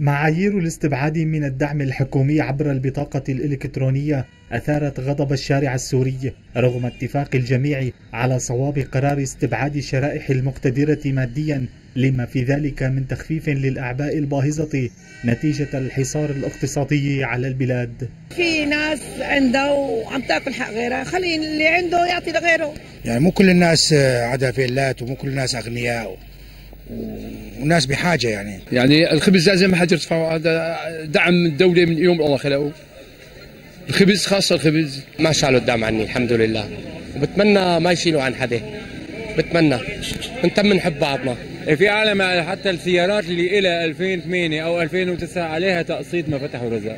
معايير الاستبعاد من الدعم الحكومي عبر البطاقة الإلكترونية أثارت غضب الشارع السوري رغم اتفاق الجميع على صواب قرار استبعاد الشرائح المقتدرة ماديا لما في ذلك من تخفيف للأعباء الباهظة نتيجة الحصار الاقتصادي على البلاد. في ناس عنده وعم تاكل حق غيرها، خلي اللي عنده يعطي لغيره. يعني مو كل الناس عندها فيلات ومو كل الناس أغنياء وناس بحاجه يعني الخبز لازم ما حد يرتفعه، هذا دعم الدوله من يوم الله خلقه. الخبز خاصه الخبز ما شالوا الدعم عني الحمد لله، وبتمنى ما يشيلوا عن حدا، بتمنى انت بنحب بعضنا. في عالم حتى السيارات اللي إلى 2008 او 2009 عليها تقسيط ما فتحوا رزق،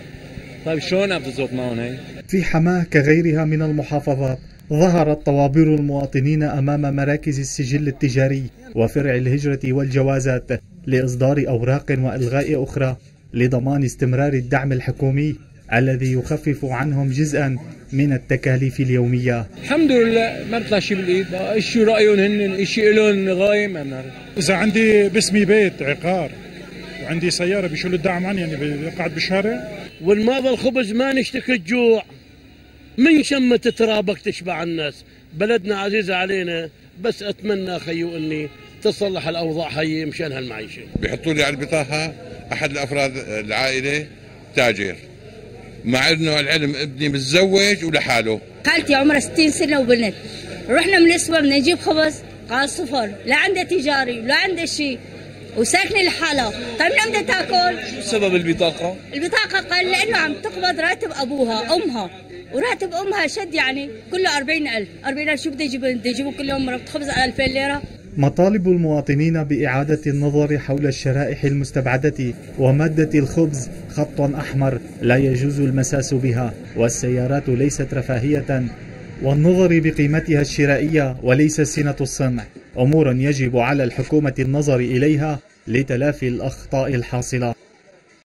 طيب شلون عم تزبط معهم هي؟ في حماه كغيرها من المحافظات ظهرت طوابير المواطنين أمام مراكز السجل التجاري وفرع الهجرة والجوازات لإصدار أوراق وإلغاء أخرى لضمان استمرار الدعم الحكومي الذي يخفف عنهم جزءا من التكاليف اليومية. الحمد لله ما طلع شيء بالإيد، إشي رأيهم هن، إشي إلهم غاية ما بنعرف. إذا عندي باسمي بيت عقار وعندي سيارة بيشيلوا الدعم عني، يعني قاعد بالشارع. والماضي الخبز ما نشتكي الجوع، من شمة ترابك تشبع الناس. بلدنا عزيزة علينا، بس أتمنى خيو أني تصلح الأوضاع حي مشان هالمعيشة. بيحطوا لي على البطاقة أحد الأفراد العائلة تاجر، مع أنه العلم ابني متزوج ولحاله. خالتي عمرها 60 سنة وبنت، رحنا من الأسبوع بدنا نجيب خبز قال صفر، لا عنده تجاري ولا عنده شيء وساكنة لحالها، طيب من بدها تاكل؟ شو سبب البطاقة؟ البطاقة قال لأنه عم تقبض راتب أبوها أمها، وراتب امها شد يعني كله 40,000، 40,000 شو بده يجيبوا؟ بده يجيبوا كل يوم ربط خبز على 2000 ليره. مطالب المواطنين بإعادة النظر حول الشرائح المستبعدة ومادة الخبز خط احمر لا يجوز المساس بها، والسيارات ليست رفاهية، والنظر بقيمتها الشرائية وليس سنة الصنع، امور يجب على الحكومة النظر اليها لتلافي الاخطاء الحاصلة.